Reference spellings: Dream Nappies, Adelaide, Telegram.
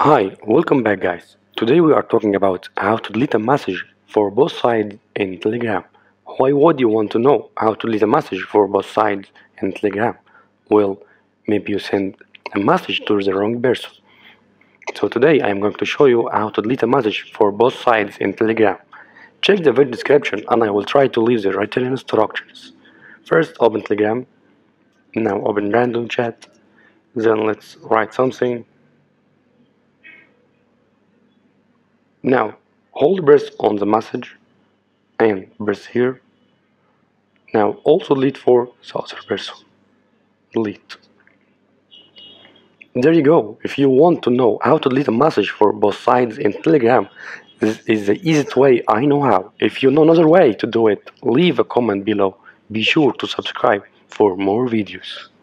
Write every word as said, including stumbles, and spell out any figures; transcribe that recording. Hi, welcome back guys. Today we are talking about how to delete a message for both sides in Telegram. Why would you want to know how to delete a message for both sides in Telegram? Well, maybe you send a message to the wrong person. So today I am going to show you how to delete a message for both sides in Telegram. Check the video description and I will try to leave the written instructions. First, open Telegram. Now open random chat. Then let's write something. Now hold press on the message and press here. Now also delete for the other person. Delete. There you go. If you want to know how to delete a message for both sides in Telegram, this is the easiest way I know how. If you know another way to do it, leave a comment below. Be sure to subscribe for more videos.